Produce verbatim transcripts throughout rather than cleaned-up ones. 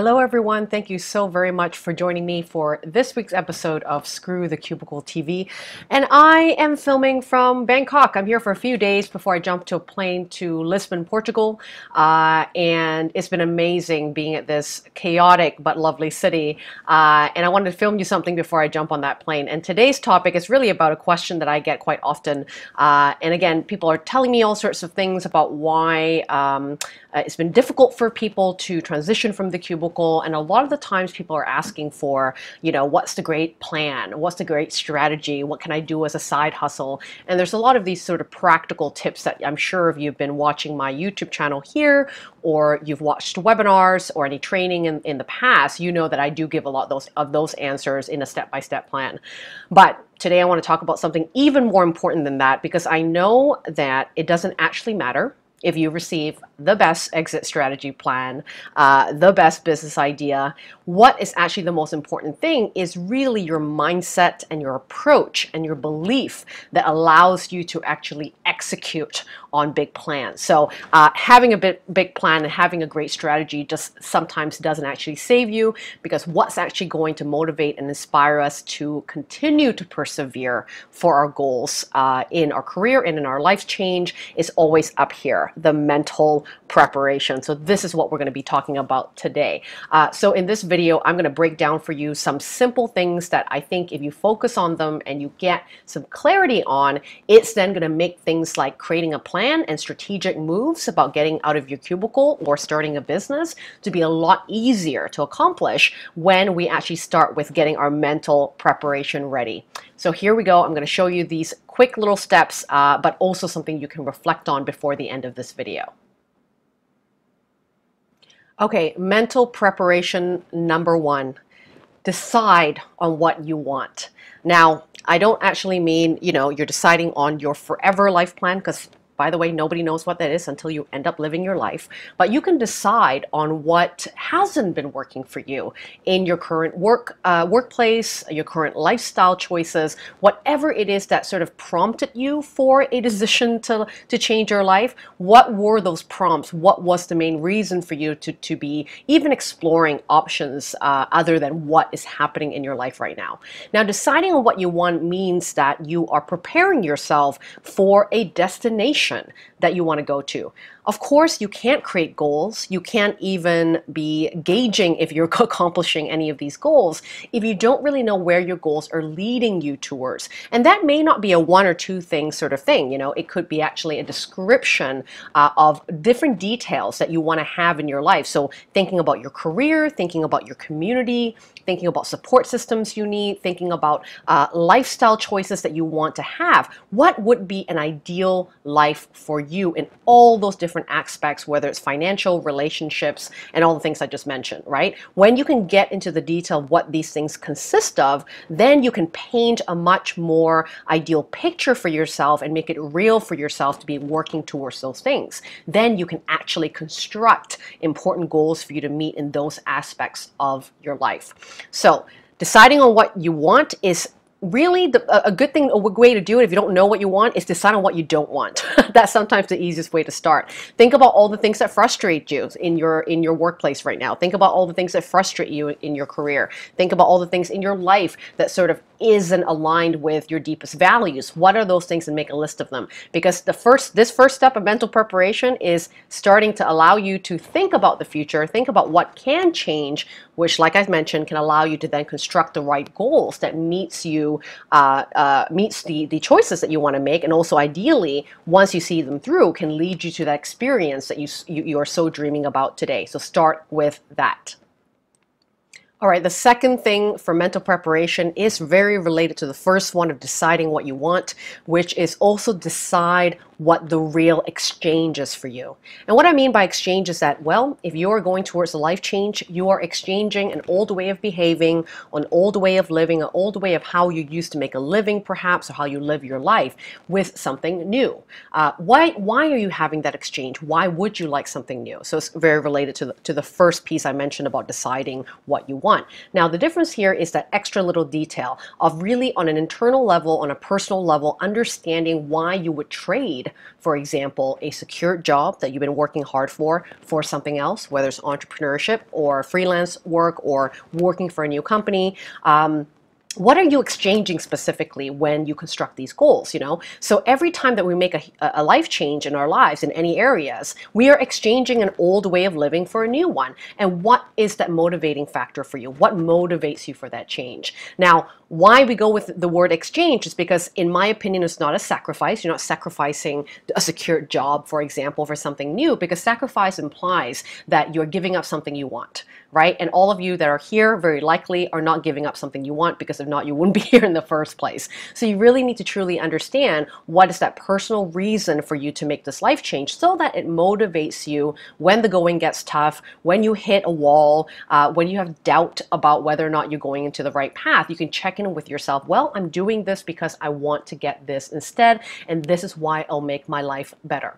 Hello everyone, thank you so very much for joining me for this week's episode of Screw the Cubicle T V. And I am filming from Bangkok. I'm here for a few days before I jump to a plane to Lisbon, Portugal. Uh, and it's been amazing being at this chaotic but lovely city. Uh, and I wanted to film you something before I jump on that plane. And today's topic is really about a question that I get quite often. Uh, and again, people are telling me all sorts of things about why um, uh, it's been difficult for people to transition from the cubicle. And a lot of the times people are asking for, you know, what's the great plan? What's the great strategy? What can I do as a side hustle? And there's a lot of these sort of practical tips that I'm sure if you've been watching my YouTube channel here, or you've watched webinars or any training in, in the past, you know that I do give a lot of those, of those answers in a step-by-step plan. But today I want to talk about something even more important than that, because I know that it doesn't actually matter if you receive the best exit strategy plan, uh, the best business idea. What is actually the most important thing is really your mindset and your approach and your belief that allows you to actually execute on big plans. So uh, having a big, big plan and having a great strategy just sometimes doesn't actually save you, because what's actually going to motivate and inspire us to continue to persevere for our goals uh, in our career and in our life change is always up here. The mental preparation. So this is what we're going to be talking about today. Uh, so in this video, I'm going to break down for you some simple things that I think if you focus on them and you get some clarity on, it's then going to make things like creating a plan and strategic moves about getting out of your cubicle or starting a business to be a lot easier to accomplish when we actually start with getting our mental preparation ready. So here we go. I'm going to show you these quick little steps, uh, but also something you can reflect on before the end of this video. Okay, mental preparation number one, decide on what you want. Now, I don't actually mean, you know, you're deciding on your forever life plan, because by the way, nobody knows what that is until you end up living your life. But you can decide on what hasn't been working for you in your current work, uh, workplace, your current lifestyle choices, whatever it is that sort of prompted you for a decision to, to change your life. What were those prompts? What was the main reason for you to, to be even exploring options uh, other than what is happening in your life right now? Now, deciding on what you want means that you are preparing yourself for a destination that you want to go to. Of course, you can't create goals. You can't even be gauging if you're accomplishing any of these goals if you don't really know where your goals are leading you towards. And that may not be a one or two thing sort of thing. You know, it could be actually a description uh, of different details that you want to have in your life. So thinking about your career, thinking about your community, thinking about support systems you need, thinking about uh, lifestyle choices that you want to have. What would be an ideal life for you in all those different aspects, whether it's financial, relationships, and all the things I just mentioned, right? When you can get into the detail of what these things consist of, then you can paint a much more ideal picture for yourself and make it real for yourself to be working towards those things. Then you can actually construct important goals for you to meet in those aspects of your life. So deciding on what you want is really, the, a good thing, a way to do it if you don't know what you want is decide on what you don't want. That's sometimes the easiest way to start. Think about all the things that frustrate you in your in your workplace right now. Think about all the things that frustrate you in your career. Think about all the things in your life that sort of isn't aligned with your deepest values. What are those things, and make a list of them. Because the first, this first step of mental preparation is starting to allow you to think about the future, think about what can change, which, like I've mentioned, can allow you to then construct the right goals that meets you. Uh, uh, meets the, the choices that you want to make, and also ideally, once you see them through, can lead you to that experience that you, you, you are so dreaming about today. So start with that. All right, the second thing for mental preparation is very related to the first one of deciding what you want, which is also decide what the real exchange is for you. And what I mean by exchange is that, well, if you're going towards a life change, you are exchanging an old way of behaving, an old way of living, an old way of how you used to make a living perhaps, or how you live your life, with something new. Uh, why, why are you having that exchange? Why would you like something new? So it's very related to the, to the first piece I mentioned about deciding what you want. want. Now, the difference here is that extra little detail of really on an internal level, on a personal level, understanding why you would trade, for example, a secure job that you've been working hard for, for something else, whether it's entrepreneurship or freelance work or working for a new company. Um, What are you exchanging specifically when you construct these goals, you know? So every time that we make a, a life change in our lives in any areas, we are exchanging an old way of living for a new one. And what is that motivating factor for you? What motivates you for that change? Now, why we go with the word exchange is because, in my opinion, it's not a sacrifice. You're not sacrificing a secure job, for example, for something new, because sacrifice implies that you're giving up something you want, right? And all of you that are here very likely are not giving up something you want, because if not, you wouldn't be here in the first place. So you really need to truly understand what is that personal reason for you to make this life change, so that it motivates you when the going gets tough, when you hit a wall, uh, when you have doubt about whether or not you're going into the right path. You can check in with yourself. Well, I'm doing this because I want to get this instead, and this is why I'll make my life better.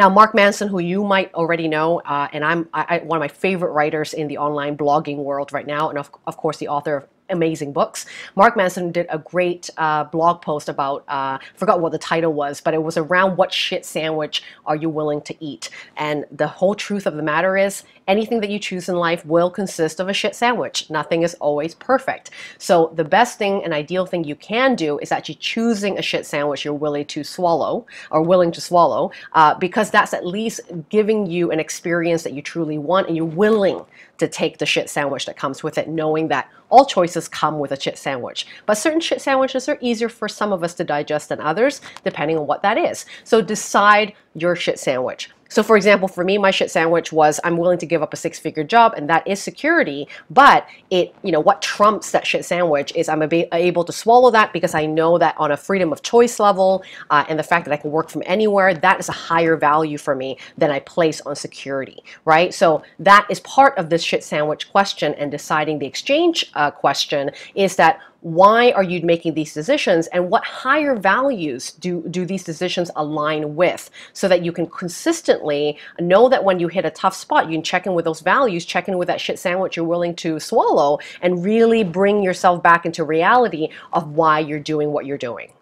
Now, Mark Manson, who you might already know, uh, and I'm I, I, one of my favorite writers in the online blogging world right now, and of, of course the author of amazing books. Mark Manson did a great uh, blog post about, uh, forgot what the title was, but it was around what shit sandwich are you willing to eat? And the whole truth of the matter is, anything that you choose in life will consist of a shit sandwich. Nothing is always perfect. So the best thing and ideal thing you can do is actually choosing a shit sandwich you're willing to swallow, or willing to swallow, uh, because that's at least giving you an experience that you truly want, and you're willing to take the shit sandwich that comes with it, knowing that all choices come with a shit sandwich. But certain shit sandwiches are easier for some of us to digest than others, depending on what that is. So decide your shit sandwich. So for example, for me, my shit sandwich was, I'm willing to give up a six-figure job, and that is security, but it, you know, what trumps that shit sandwich is I'm able to swallow that, because I know that on a freedom of choice level, uh, and the fact that I can work from anywhere, that is a higher value for me than I place on security, right? So that is part of this shit sandwich question, and deciding the exchange uh, question is that, why are you making these decisions, and what higher values do, do these decisions align with, so that you can consistently know that when you hit a tough spot, you can check in with those values, check in with that shit sandwich you're willing to swallow, and really bring yourself back into reality of why you're doing what you're doing.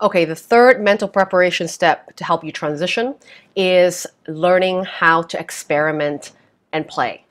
Okay, the third mental preparation step to help you transition is learning how to experiment and play.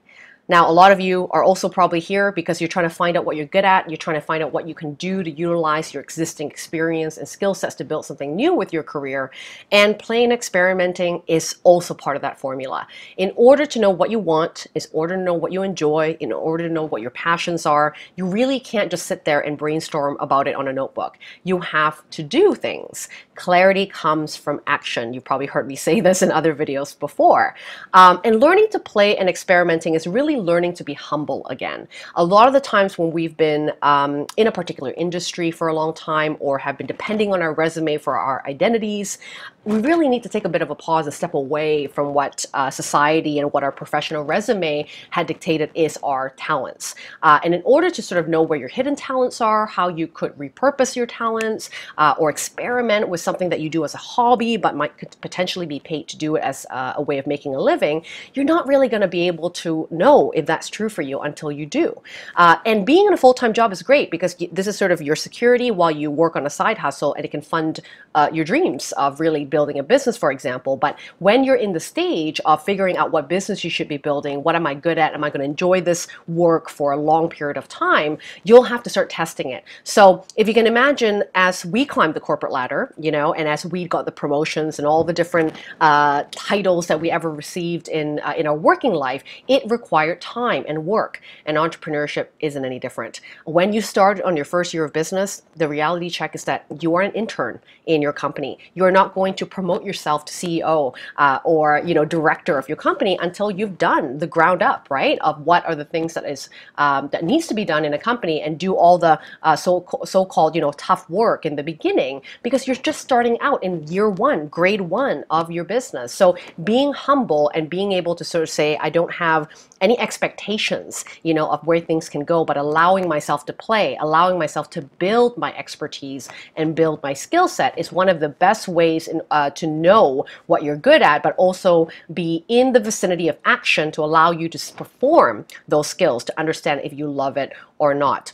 Now, a lot of you are also probably here because you're trying to find out what you're good at, and you're trying to find out what you can do to utilize your existing experience and skill sets to build something new with your career. And playing, experimenting is also part of that formula. In order to know what you want, in order to know what you enjoy, in order to know what your passions are, you really can't just sit there and brainstorm about it on a notebook. You have to do things. Clarity comes from action. You've probably heard me say this in other videos before. Um, and learning to play and experimenting is really learning to be humble again. A lot of the times when we've been um, in a particular industry for a long time, or have been depending on our resume for our identities, we really need to take a bit of a pause and step away from what uh, society and what our professional resume had dictated is our talents. Uh, and in order to sort of know where your hidden talents are, how you could repurpose your talents, uh, or experiment with something that you do as a hobby but might could potentially be paid to do it as uh, a way of making a living, you're not really going to be able to know if that's true for you until you do. Uh, and being in a full-time job is great, because this is sort of your security while you work on a side hustle, and it can fund uh, your dreams of really building a business, for example. But when you're in the stage of figuring out what business you should be building, what am I good at, am I going to enjoy this work for a long period of time, you'll have to start testing it. So if you can imagine, as we climbed the corporate ladder, you know, and as we got the promotions and all the different uh, titles that we ever received in, uh, in our working life, it required time and work, and entrepreneurship isn't any different. When you start on your first year of business, the reality check is that you are an intern in your company. You're not going to to promote yourself to C E O uh, or, you know, director of your company until you've done the ground up, right, of what are the things that is um, that needs to be done in a company, and do all the uh, so so-called, you know, tough work in the beginning, because you're just starting out in year one, grade one of your business. So being humble and being able to sort of say, I don't have any expectations, you know, of where things can go, but allowing myself to play, allowing myself to build my expertise and build my skill set is one of the best ways in uh, to know what you're good at, but also be in the vicinity of action to allow you to perform those skills, to understand if you love it or not.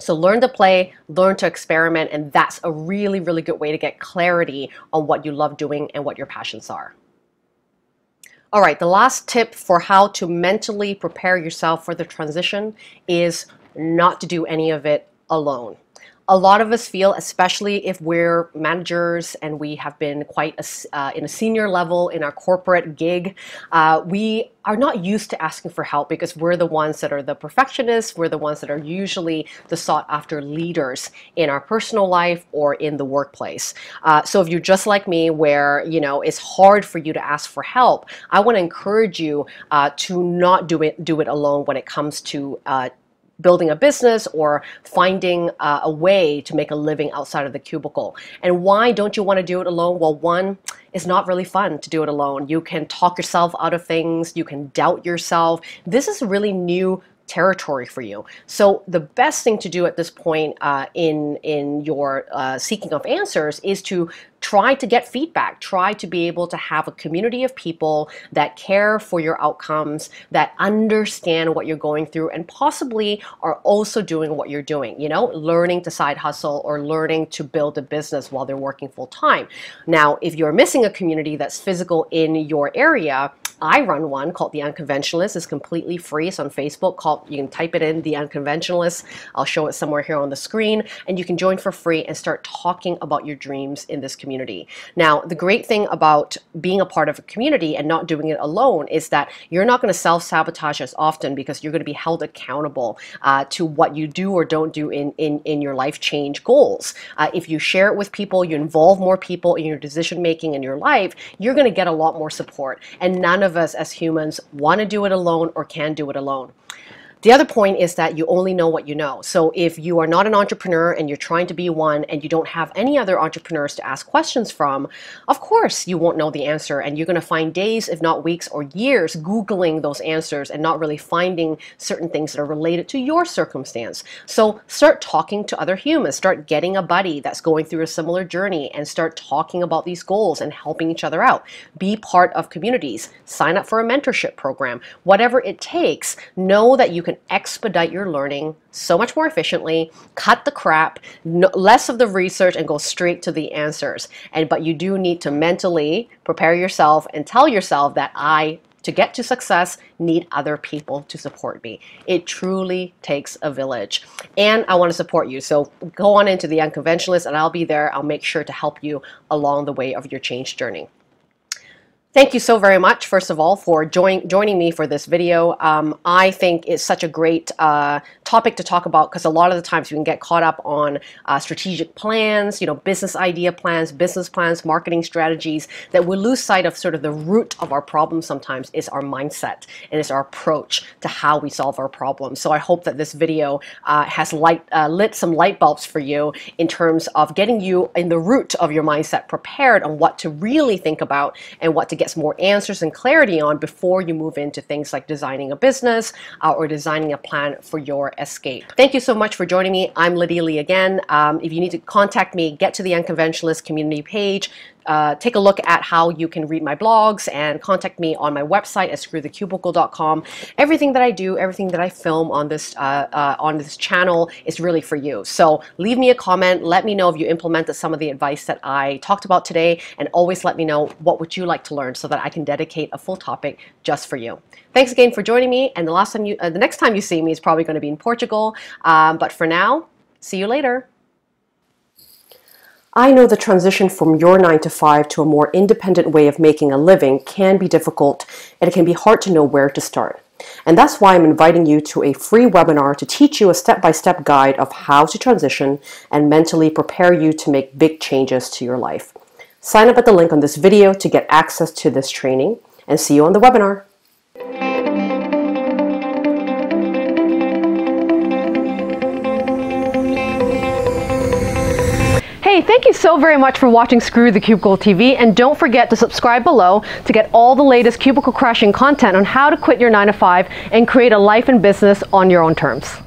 So learn to play, learn to experiment, and that's a really, really good way to get clarity on what you love doing and what your passions are. All right, the last tip for how to mentally prepare yourself for the transition is not to do any of it alone. A lot of us feel, especially if we're managers and we have been quite a, uh, in a senior level in our corporate gig, uh, we are not used to asking for help because we're the ones that are the perfectionists, we're the ones that are usually the sought after leaders in our personal life or in the workplace. Uh, so if you're just like me where, you know, it's hard for you to ask for help, I want to encourage you uh, to not do it, do it alone when it comes to uh, building a business or finding uh, a way to make a living outside of the cubicle. And why don't you want to do it alone? Well, one, it's not really fun to do it alone. You can talk yourself out of things. You can doubt yourself. This is really new territory for you. So the best thing to do at this point uh, in, in your uh, seeking of answers is to try to get feedback, try to be able to have a community of people that care for your outcomes, that understand what you're going through and possibly are also doing what you're doing, you know, learning to side hustle or learning to build a business while they're working full time. Now, if you're missing a community that's physical in your area, I run one called The Unconventionalists. It's completely free. It's on Facebook called, you can type it in, The Unconventionalists. I'll show it somewhere here on the screen, and you can join for free and start talking about your dreams in this community. Community. Now, the great thing about being a part of a community and not doing it alone is that you're not going to self-sabotage as often because you're going to be held accountable uh, to what you do or don't do in, in, in your life change goals. Uh, if you share it with people, you involve more people in your decision-making in your life, you're going to get a lot more support. And none of us as humans want to do it alone or can do it alone. The other point is that you only know what you know. So if you are not an entrepreneur and you're trying to be one and you don't have any other entrepreneurs to ask questions from, of course you won't know the answer, and you're going to find days, if not weeks or years, Googling those answers and not really finding certain things that are related to your circumstance. So start talking to other humans, start getting a buddy that's going through a similar journey and start talking about these goals and helping each other out. Be part of communities, sign up for a mentorship program, whatever it takes. Know that you can expedite your learning so much more efficiently, cut the crap, no, less of the research, and go straight to the answers. And but you do need to mentally prepare yourself and tell yourself that I, to get to success, need other people to support me. It truly takes a village, and I want to support you. So go on into The Unconventionalists, and I'll be there. I'll make sure to help you along the way of your change journey. Thank you so very much, first of all, for join, joining me for this video. Um, I think it's such a great uh, topic to talk about because a lot of the times we can get caught up on uh, strategic plans, you know, business idea plans, business plans, marketing strategies, that we lose sight of sort of the root of our problem sometimes is our mindset and it's our approach to how we solve our problems. So I hope that this video uh, has light, uh, lit some light bulbs for you in terms of getting you in the root of your mindset prepared on what to really think about and what to get some more answers and clarity on before you move into things like designing a business uh, or designing a plan for your escape. Thank you so much for joining me. I'm Lydia Lee again. Um, if you need to contact me, get to The Unconventionalist community page. Uh, take a look at how you can read my blogs and contact me on my website at screw the cubicle dot com. Everything that I do, everything that I film on this uh, uh, on this channel is really for you. So leave me a comment. Let me know if you implemented some of the advice that I talked about today, and always let me know what would you like to learn so that I can dedicate a full topic just for you. Thanks again for joining me. And the last time you, uh, the next time you see me is probably going to be in Portugal. Um, but for now, see you later. I know the transition from your nine to five to a more independent way of making a living can be difficult, and it can be hard to know where to start. And that's why I'm inviting you to a free webinar to teach you a step-by-step guide of how to transition and mentally prepare you to make big changes to your life. Sign up at the link on this video to get access to this training, and see you on the webinar. Hey, thank you so very much for watching Screw the Cubicle T V, and don't forget to subscribe below to get all the latest cubicle crashing content on how to quit your nine to five and create a life and business on your own terms.